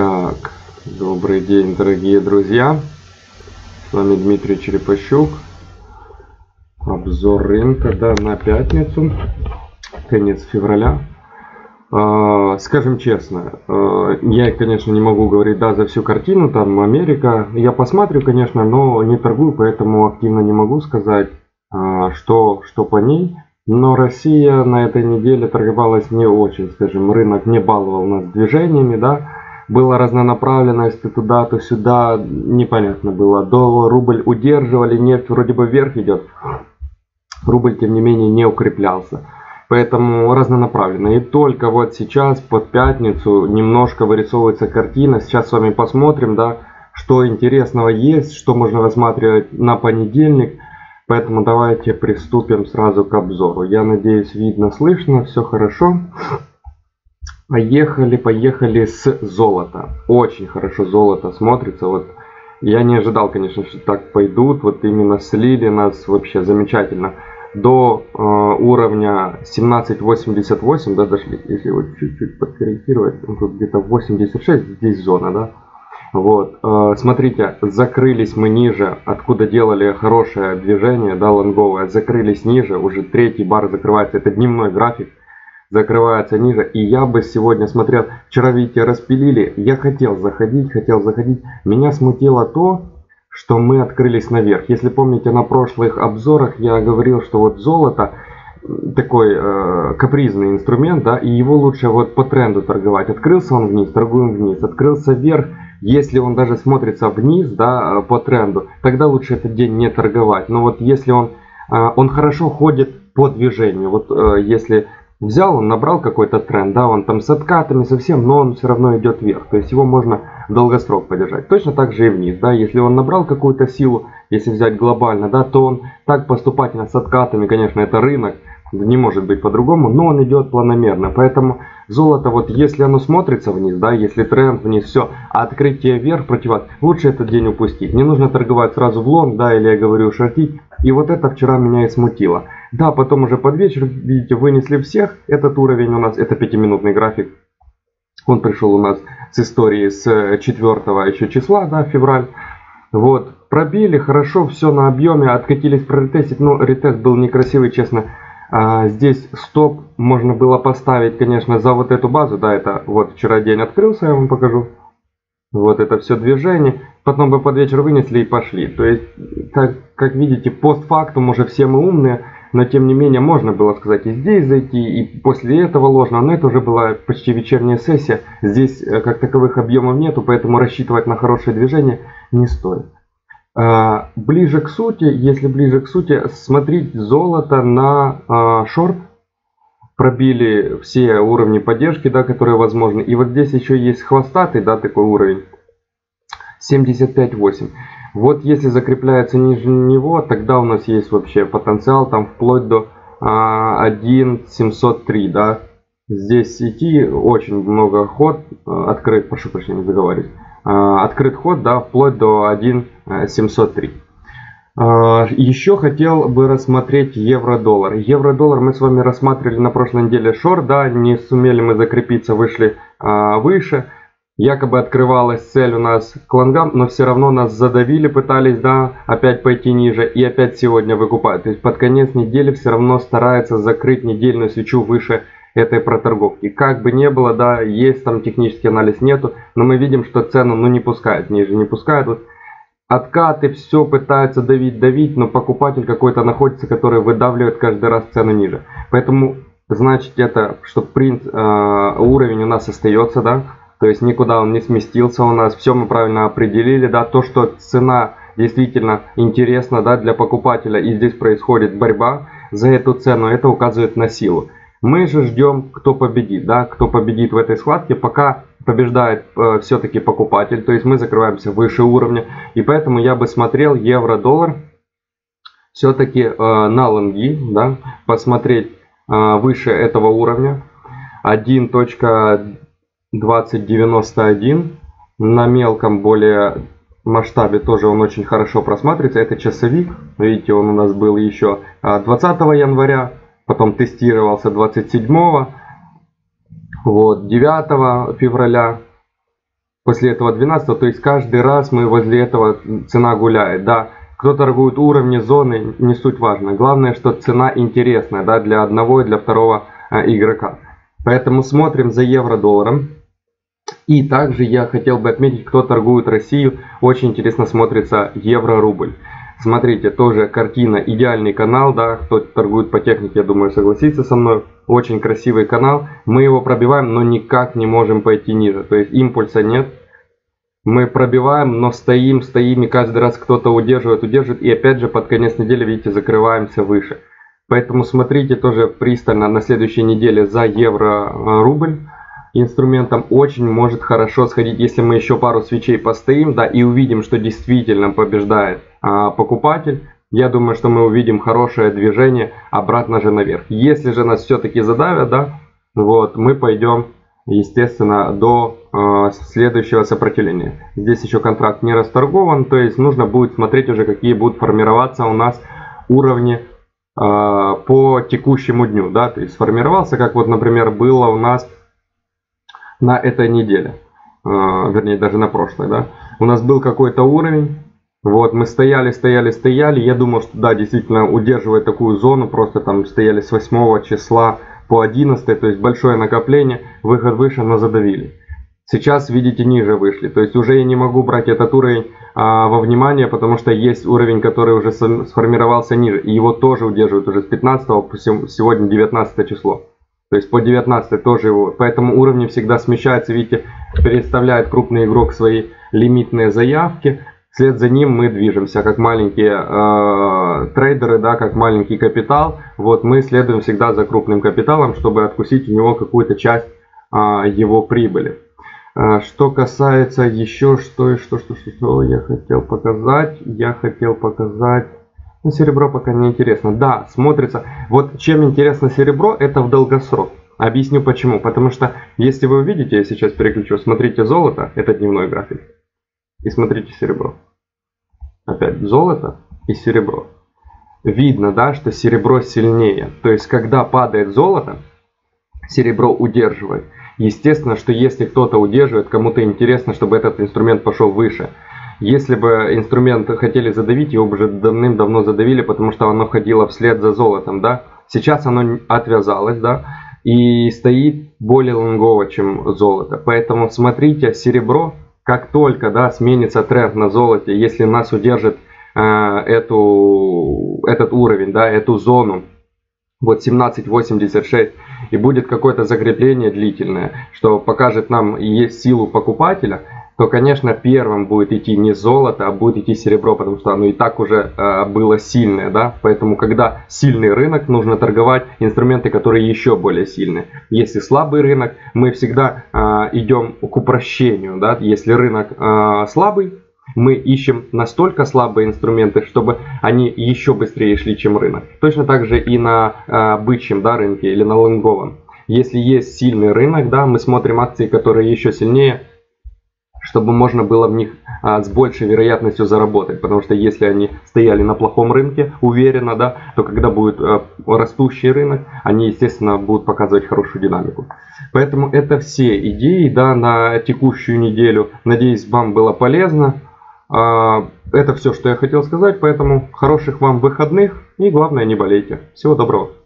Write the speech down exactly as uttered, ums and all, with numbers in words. Так, добрый день, дорогие друзья. С вами Дмитрий Черепащук. Обзор рынка, да, на пятницу, конец февраля. Скажем честно, я, конечно, не могу говорить, да, за всю картину, там Америка. Я посмотрю, конечно, но не торгую, поэтому активно не могу сказать, что, что по ней. Но Россия на этой неделе торговалась не очень, скажем, рынок не баловал нас движениями, да. Была разнонаправленность, то туда, то сюда, непонятно было. Доллар, рубль удерживали, нефть вроде бы вверх идет. Рубль, тем не менее, не укреплялся. Поэтому разнонаправленно. И только вот сейчас, под пятницу, немножко вырисовывается картина. Сейчас с вами посмотрим, да, что интересного есть, что можно рассматривать на понедельник. Поэтому давайте приступим сразу к обзору. Я надеюсь, видно, слышно, все хорошо. Поехали, поехали с золота. Очень хорошо золото смотрится. Вот я не ожидал, конечно, что так пойдут. Вот именно слили нас вообще замечательно. До э, уровня семнадцать восемьдесят восемь, да, дошли. Если вот чуть-чуть подкорректировать, тут где-то восемьдесят шесть, здесь зона, да. Вот, э, смотрите, закрылись мы ниже, откуда делали хорошее движение, да, лонговое. Закрылись ниже, уже третий бар закрывается. Это дневной график. Закрывается ниже, и я бы сегодня смотрел, вчера, видите, распилили, я хотел заходить, хотел заходить, меня смутило то, что мы открылись наверх. Если помните, на прошлых обзорах я говорил, что вот золото такой э, капризный инструмент, да, и его лучше вот по тренду торговать. Открылся он вниз, торгуем вниз, открылся вверх, если он даже смотрится вниз, да, по тренду, тогда лучше этот день не торговать. Но вот если он, э, он хорошо ходит по движению, вот э, если... Взял, он набрал какой-то тренд, да, он там с откатами совсем, но он все равно идет вверх. То есть его можно долгосрок поддержать. Точно так же и вниз, да, если он набрал какую-то силу, если взять глобально, да, то он так поступательно с откатами, конечно, это рынок, не может быть по-другому, но он идет планомерно. Поэтому золото, вот если оно смотрится вниз, да, если тренд вниз, все, а открытие вверх, противат, лучше этот день упустить. Не нужно торговать сразу в лонг, да, или я говорю шортить. И вот это вчера меня и смутило. Да, потом уже под вечер, видите, вынесли всех. Этот уровень у нас, это пятиминутный график. Он пришел у нас с истории с четвёртого еще числа, да, февраль. Вот, пробили, хорошо, все на объеме, откатились протестить. Но ретест был некрасивый, честно. А, здесь стоп можно было поставить, конечно, за вот эту базу. Да, это вот вчера день открылся, я вам покажу. Вот это все движение. Потом бы под вечер вынесли и пошли. То есть, так, как видите, постфактум уже все мы умные. Но тем не менее, можно было сказать и здесь зайти, и после этого ложно. Но это уже была почти вечерняя сессия. Здесь как таковых объемов нету, поэтому рассчитывать на хорошее движение не стоит. А, ближе к сути, если ближе к сути, смотреть золото на а, шорт. Пробили все уровни поддержки, да, которые возможны. И вот здесь еще есть хвостатый, да, такой уровень. семьдесят пять восемь. Вот если закрепляется ниже него, тогда у нас есть вообще потенциал там вплоть до а, один семьсот три, да. Здесь идти очень много ход, открыт, прошу прощения, не договорюсь. А, открыт ход, да, вплоть до один семьсот три. Еще хотел бы рассмотреть евро-доллар. Евро-доллар мы с вами рассматривали на прошлой неделе шорт, да, не сумели мы закрепиться, вышли а, выше. Якобы открывалась цель у нас к лонгам, но все равно нас задавили, пытались, да, опять пойти ниже и опять сегодня выкупают. То есть под конец недели все равно стараются закрыть недельную свечу выше этой проторговки. Как бы не было, да, есть там технический анализ, нету, но мы видим, что цену, ну, не пускают, ниже не пускают, вот. Откаты, все пытаются давить, давить, но покупатель какой-то находится, который выдавливает каждый раз цену ниже. Поэтому, значит, это, что принц, э, уровень у нас остается, да, то есть никуда он не сместился у нас, все мы правильно определили, да, то, что цена действительно интересна, да, для покупателя, и здесь происходит борьба за эту цену, это указывает на силу. Мы же ждем, кто победит, да, кто победит в этой схватке, пока побеждает э, все-таки покупатель, то есть мы закрываемся выше уровня, и поэтому я бы смотрел евро-доллар все-таки э, на лонги, да, посмотреть э, выше этого уровня, один двадцать девяносто один, на мелком более масштабе тоже он очень хорошо просматривается, это часовик, видите, он у нас был еще двадцатого января. Потом тестировался двадцать седьмого, вот, девятого февраля. после этого двенадцатого, то есть каждый раз мы возле этого цена гуляет, да. Кто торгует уровни, зоны, не суть важно. Главное, что цена интересная, да, для одного и для второго а, игрока. Поэтому смотрим за евро-долларом. И также я хотел бы отметить, кто торгует Россию, очень интересно смотрится евро-рубль. Смотрите, тоже картина, идеальный канал, да, кто торгует по технике, я думаю, согласится со мной. Очень красивый канал, мы его пробиваем, но никак не можем пойти ниже, то есть импульса нет. Мы пробиваем, но стоим, стоим, и каждый раз кто-то удерживает, удерживает. И опять же под конец недели, видите, закрываемся выше. Поэтому смотрите тоже пристально на следующей неделе за евро-рубль. Инструментом очень может хорошо сходить, если мы еще пару свечей постоим, да, и увидим, что действительно побеждает а, покупатель. Я думаю, что мы увидим хорошее движение обратно же наверх. Если же нас все-таки задавят, да, вот, мы пойдем, естественно, до э, следующего сопротивления. Здесь еще контракт не расторгован, то есть нужно будет смотреть уже, какие будут формироваться у нас уровни э, по текущему дню, да, то есть сформировался, как вот, например, было у нас на этой неделе, э, вернее, даже на прошлой, да, у нас был какой-то уровень, вот, мы стояли, стояли, стояли, я думал, что, да, действительно, удерживая такую зону, просто там стояли с восьмого числа, по одиннадцатое, то есть большое накопление, выход выше, но задавили. Сейчас, видите, ниже вышли. То есть уже я не могу брать этот уровень а, во внимание, потому что есть уровень, который уже сформировался ниже. И его тоже удерживают уже с пятнадцатого, сегодня девятнадцатое число. То есть по девятнадцатое тоже его. Поэтому уровни всегда смещаются, видите, представляет крупный игрок свои лимитные заявки. Вслед за ним мы движемся, как маленькие э, трейдеры, да, как маленький капитал. Вот мы следуем всегда за крупным капиталом, чтобы откусить у него какую-то часть э, его прибыли. Э, что касается еще, что и что, что, что, что я хотел показать, я хотел показать. Ну, серебро пока не интересно. Да, смотрится. Вот чем интересно серебро, это в долгосрок. Объясню почему. Потому что если вы увидите, я сейчас переключу, смотрите золото, это дневной график. И смотрите серебро. Опять золото и серебро. Видно, да, что серебро сильнее. То есть, когда падает золото, серебро удерживает. Естественно, что если кто-то удерживает, кому-то интересно, чтобы этот инструмент пошел выше. Если бы инструмент хотели задавить, его бы уже давным-давно задавили, потому что оно ходило вслед за золотом, да. Сейчас оно отвязалось, да, и стоит более лонгово, чем золото. Поэтому смотрите серебро. Как только, да, сменится тренд на золоте, если нас удержит э, эту, этот уровень, да, эту зону, вот семнадцать восемьдесят шесть, и будет какое-то закрепление длительное, что покажет нам есть силу покупателя, то, конечно, первым будет идти не золото, а будет идти серебро, потому что оно и так уже э, было сильное, да, поэтому, когда сильный рынок, нужно торговать инструменты, которые еще более сильные. Если слабый рынок, мы всегда э, идем к упрощению, да, если рынок э, слабый, мы ищем настолько слабые инструменты, чтобы они еще быстрее шли, чем рынок. Точно так же и на э, бычьем, да, рынке или на лонговом. Если есть сильный рынок, да, мы смотрим акции, которые еще сильнее, чтобы можно было в них а, с большей вероятностью заработать. Потому что если они стояли на плохом рынке, уверенно, да, то когда будет а, растущий рынок, они, естественно, будут показывать хорошую динамику. Поэтому это все идеи, да, на текущую неделю. Надеюсь, вам было полезно. А, это все, что я хотел сказать. Поэтому хороших вам выходных и, главное, не болейте. Всего доброго.